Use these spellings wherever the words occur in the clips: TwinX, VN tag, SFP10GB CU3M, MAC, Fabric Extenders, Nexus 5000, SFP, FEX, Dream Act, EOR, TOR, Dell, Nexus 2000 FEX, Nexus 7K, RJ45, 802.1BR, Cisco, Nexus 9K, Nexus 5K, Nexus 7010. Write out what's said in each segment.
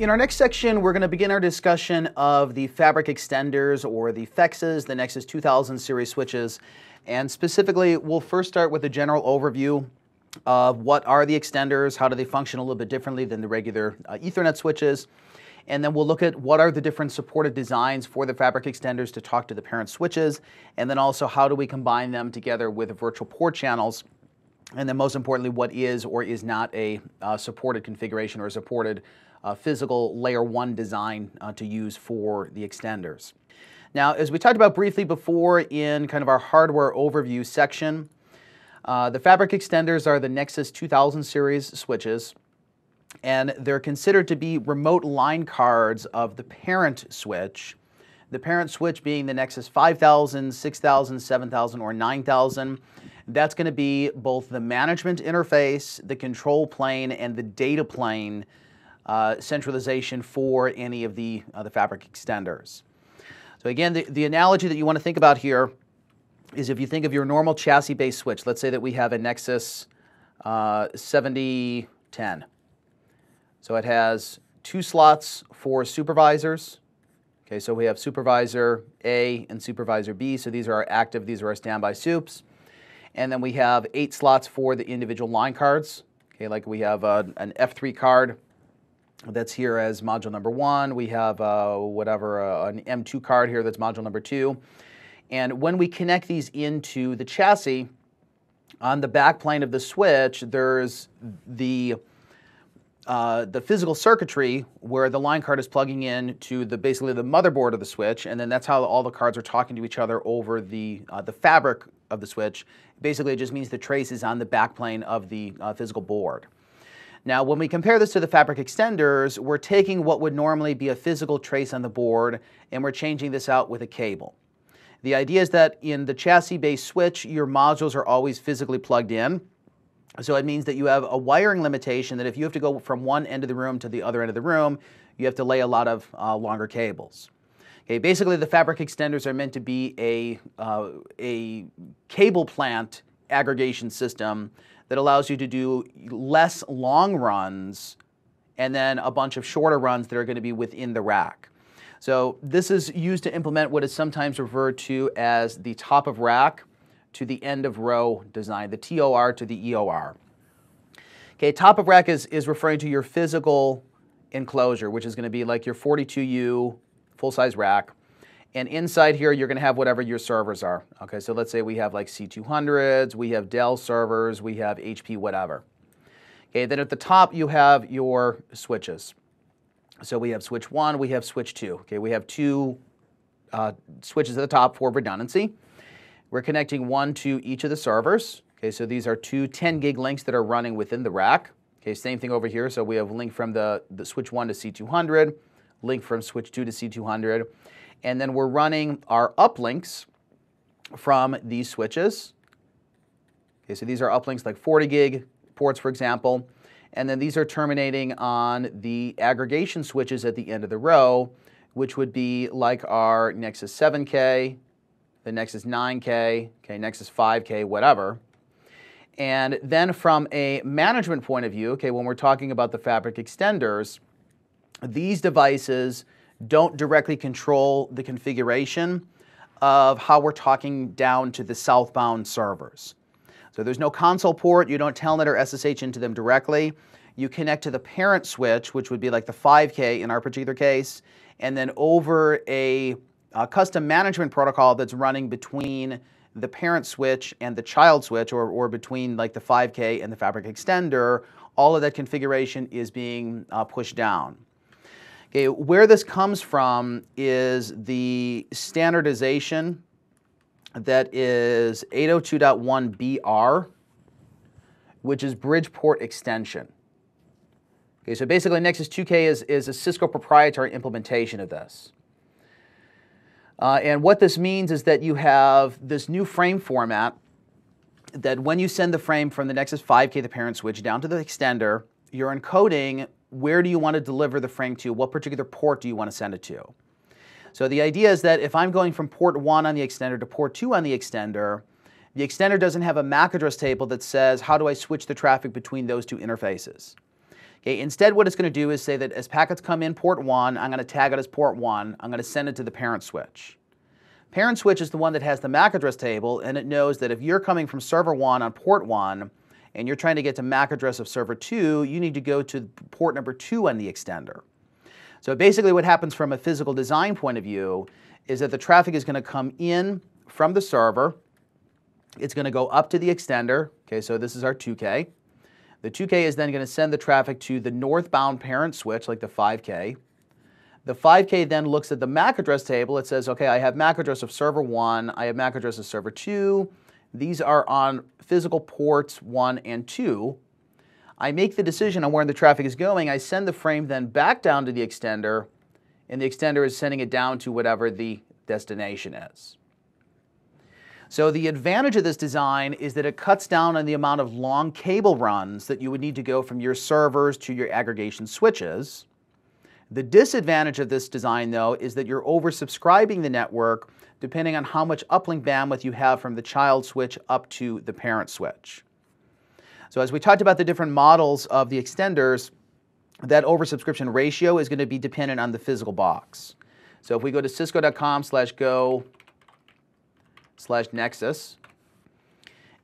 In our next section, we're going to begin our discussion of the fabric extenders, or the FEXs, the Nexus 2000 series switches. And specifically, we'll first start with a general overview of what are the extenders, how do they function a little bit differently than the regular Ethernet switches. And then we'll look at what are the different supported designs for the fabric extenders to talk to the parent switches, and then also how do we combine them together with virtual port channels. And then most importantly, what is or is not a supported configuration or a supported physical layer 1 design to use for the extenders. Now, as we talked about briefly before in kind of our hardware overview section, the fabric extenders are the Nexus 2000 series switches, and they're considered to be remote line cards of the parent switch, the parent switch being the Nexus 5000, 6000, 7000, or 9000. That's going to be both the management interface, the control plane, and the data plane centralization for any of the fabric extenders. So again, the analogy that you want to think about here is if you think of your normal chassis-based switch. Let's say that we have a Nexus 7010. So it has 2 slots for supervisors. Okay, so we have Supervisor A and Supervisor B. So these are our active, these are our standby sups. And then we have 8 slots for the individual line cards. Okay, like we have an F3 card that's here as module number 1. We have an M2 card here that's module number 2. And when we connect these into the chassis, on the backplane of the switch, there's the physical circuitry where the line card is plugging in to the basically the motherboard of the switch, and then that's how all the cards are talking to each other over the fabric of the switch. Basically, it just means the trace is on the backplane of the physical board. Now, when we compare this to the fabric extenders, we're taking what would normally be a physical trace on the board, and we're changing this out with a cable. The idea is that in the chassis-based switch, your modules are always physically plugged in. So it means that you have a wiring limitation that if you have to go from one end of the room to the other end of the room, you have to lay a lot of longer cables. Okay, basically, the fabric extenders are meant to be a cable plant aggregation system that allows you to do less long runs and then a bunch of shorter runs that are going to be within the rack. So this is used to implement what is sometimes referred to as the top of rack to the end of row design, the TOR to the EOR. Okay, top of rack is referring to your physical enclosure, which is going to be like your 42U full-size rack. And inside here, you're going to have whatever your servers are. Okay, so let's say we have like C200s, we have Dell servers, we have HP whatever. Okay, then at the top, you have your switches. So we have switch 1, we have switch 2. Okay, we have 2 switches at the top for redundancy. We're connecting 1 to each of the servers. Okay, so these are 2 10-gig links that are running within the rack. Okay, same thing over here. So we have a link from the switch 1 to C200, link from switch 2 to C200. And then we're running our uplinks from these switches. Okay, so these are uplinks like 40-gig ports, for example. And then these are terminating on the aggregation switches at the end of the row, which would be like our Nexus 7K, the Nexus 9K, okay, Nexus 5K, whatever. And then from a management point of view, okay, when we're talking about the fabric extenders, these devices don't directly control the configuration of how we're talking down to the southbound servers. So there's no console port, you don't telnet or SSH into them directly. You connect to the parent switch, which would be like the 5K in our particular case, and then over a custom management protocol that's running between the parent switch and the child switch, or between like the 5K and the fabric extender, all of that configuration is being pushed down. Okay, where this comes from is the standardization that is 802.1BR, which is bridge port extension. Okay, so basically Nexus 2K is a Cisco proprietary implementation of this. And what this means is that you have this new frame format that when you send the frame from the Nexus 5K, the parent switch, down to the extender, you're encoding where do you want to deliver the frame to, what particular port do you want to send it to. So the idea is that if I'm going from port 1 on the extender to port 2 on the extender doesn't have a MAC address table that says how do I switch the traffic between those two interfaces. Okay, instead what it's going to do is say that as packets come in port 1, I'm going to tag it as port 1, I'm going to send it to the parent switch. Parent switch is the one that has the MAC address table, and it knows that if you're coming from server 1 on port 1 and you're trying to get to MAC address of server 2, you need to go to port number 2 on the extender. So basically what happens from a physical design point of view is that the traffic is going to come in from the server, it's going to go up to the extender, okay, so this is our 2K. The 2K is then going to send the traffic to the northbound parent switch, like the 5K. The 5K then looks at the MAC address table. It says, okay, I have MAC address of server 1, I have MAC address of server 2, these are on physical ports 1 and 2. I make the decision on where the traffic is going, I send the frame then back down to the extender, and the extender is sending it down to whatever the destination is. So the advantage of this design is that it cuts down on the amount of long cable runs that you would need to go from your servers to your aggregation switches. The disadvantage of this design, though, is that you're oversubscribing the network depending on how much uplink bandwidth you have from the child switch up to the parent switch. So as we talked about the different models of the extenders, that oversubscription ratio is going to be dependent on the physical box. So if we go to cisco.com/go/nexus,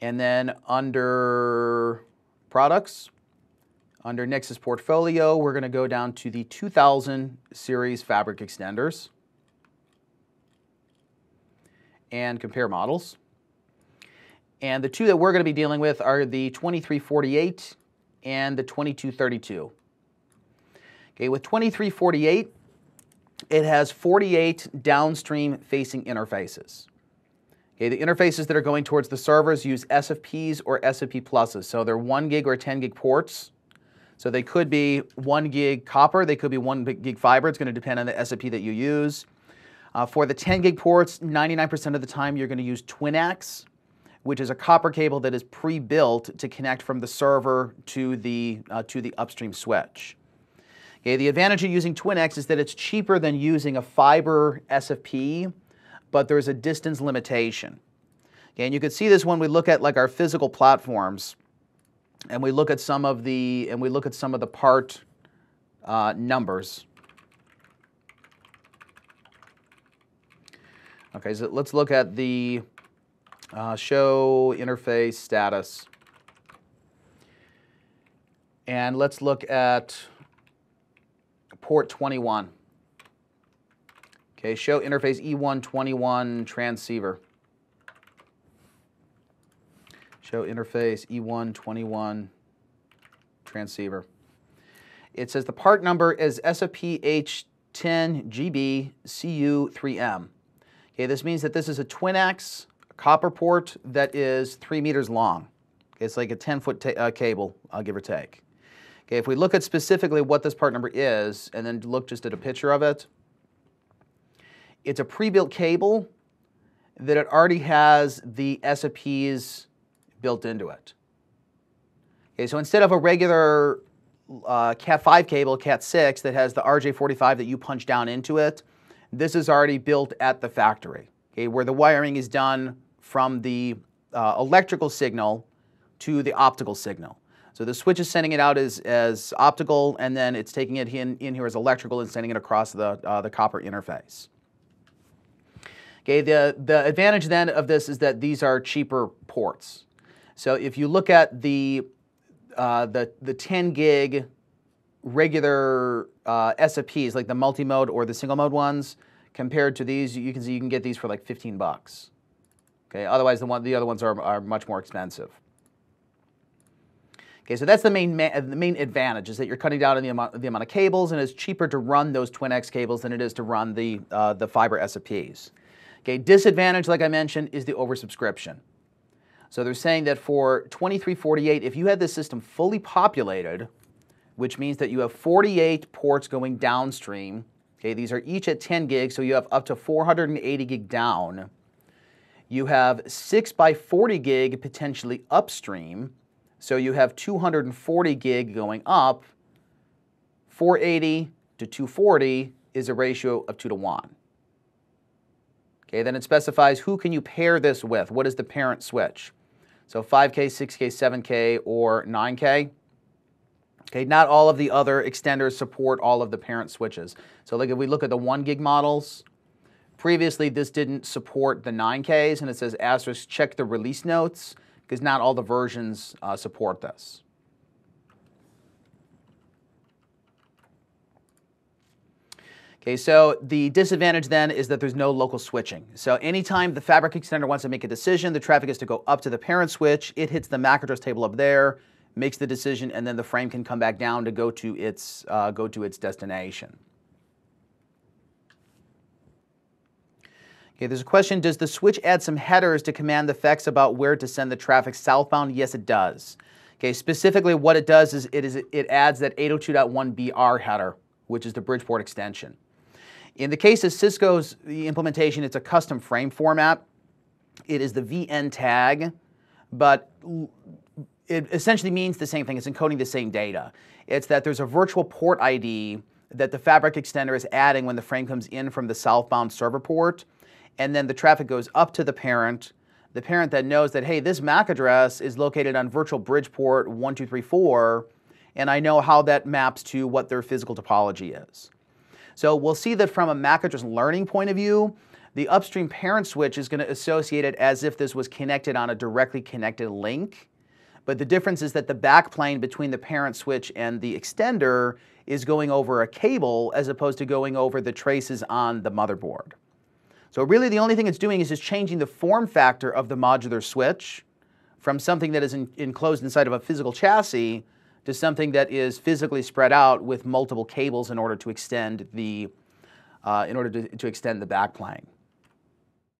and then under products, under Nexus Portfolio, we're going to go down to the 2000 series fabric extenders and compare models. And the two that we're going to be dealing with are the 2348 and the 2232. Okay, with 2348, it has 48 downstream facing interfaces. Okay, the interfaces that are going towards the servers use SFPs or SFP pluses, so they're 1 gig or 10 gig ports. So they could be 1 gig copper, they could be 1 gig fiber, it's going to depend on the SFP that you use. For the 10 gig ports, 99% of the time you're going to use TwinX, which is a copper cable that is pre-built to connect from the server to the upstream switch. Okay, the advantage of using TwinX is that it's cheaper than using a fiber SFP, but there's a distance limitation. Okay, and you can see this when we look at like our physical platforms, and we look at some of the part numbers. Okay, so let's look at the show interface status, and let's look at port 21. Okay, show interface E121 transceiver. Show interface E121 transceiver. It says the part number is SFP10GB CU3M. Okay, this means that this is a TwinX copper port that is 3 meters long. Okay, it's like a 10-foot cable, give or take. Okay, if we look at specifically what this part number is, and then look just at a picture of it, it's a pre-built cable that it already has the SFPs built into it. Okay, so instead of a regular Cat 5 cable, Cat 6, that has the RJ45 that you punch down into it, this is already built at the factory, okay, where the wiring is done from the electrical signal to the optical signal. So the switch is sending it out as optical, and then it's taking it in here as electrical and sending it across the copper interface. Okay, the advantage then of this is that these are cheaper ports. So if you look at the 10 gig regular SFPs, like the multi-mode or the single mode ones, compared to these, you can see you can get these for like $15. Okay, otherwise the other ones are much more expensive. Okay, so that's the main advantage, is that you're cutting down on the amount of cables, and it's cheaper to run those TwinX cables than it is to run the fiber SFPs. Okay, disadvantage, like I mentioned, is the oversubscription. So they're saying that for 2348, if you had this system fully populated, which means that you have 48 ports going downstream, okay, these are each at 10 gigs, so you have up to 480 gig down. You have 6 by 40 gig potentially upstream, so you have 240 gig going up. 480 to 240 is a ratio of 2 to 1. Okay, then it specifies who can you pair this with, what is the parent switch. So 5K, 6K, 7K, or 9K. Okay, not all of the other extenders support all of the parent switches. So like if we look at the 1 gig models, previously this didn't support the 9Ks, and it says asterisk check the release notes because not all the versions support this. Okay, so the disadvantage then is that there's no local switching. So anytime the fabric extender wants to make a decision, the traffic is to go up to the parent switch, it hits the MAC address table up there, makes the decision, and then the frame can come back down to go to its destination. Okay, there's a question, does the switch add some headers to command the FEX about where to send the traffic southbound? Yes, it does. Okay, specifically what it does is it adds that 802.1BR header, which is the Bridgeport extension. In the case of Cisco's implementation, it's a custom frame format. It is the VN tag, but it essentially means the same thing. It's encoding the same data. It's that there's a virtual port ID that the fabric extender is adding when the frame comes in from the southbound server port, and then the traffic goes up to the parent. The parent then knows that, hey, this MAC address is located on virtual Bridgeport 1234, and I know how that maps to what their physical topology is. So we'll see that from a MAC address learning point of view, the upstream parent switch is going to associate it as if this was connected on a directly connected link. But the difference is that the backplane between the parent switch and the extender is going over a cable as opposed to going over the traces on the motherboard. So really the only thing it's doing is just changing the form factor of the modular switch from something that is enclosed inside of a physical chassis to something that is physically spread out with multiple cables in order to extend the backplane.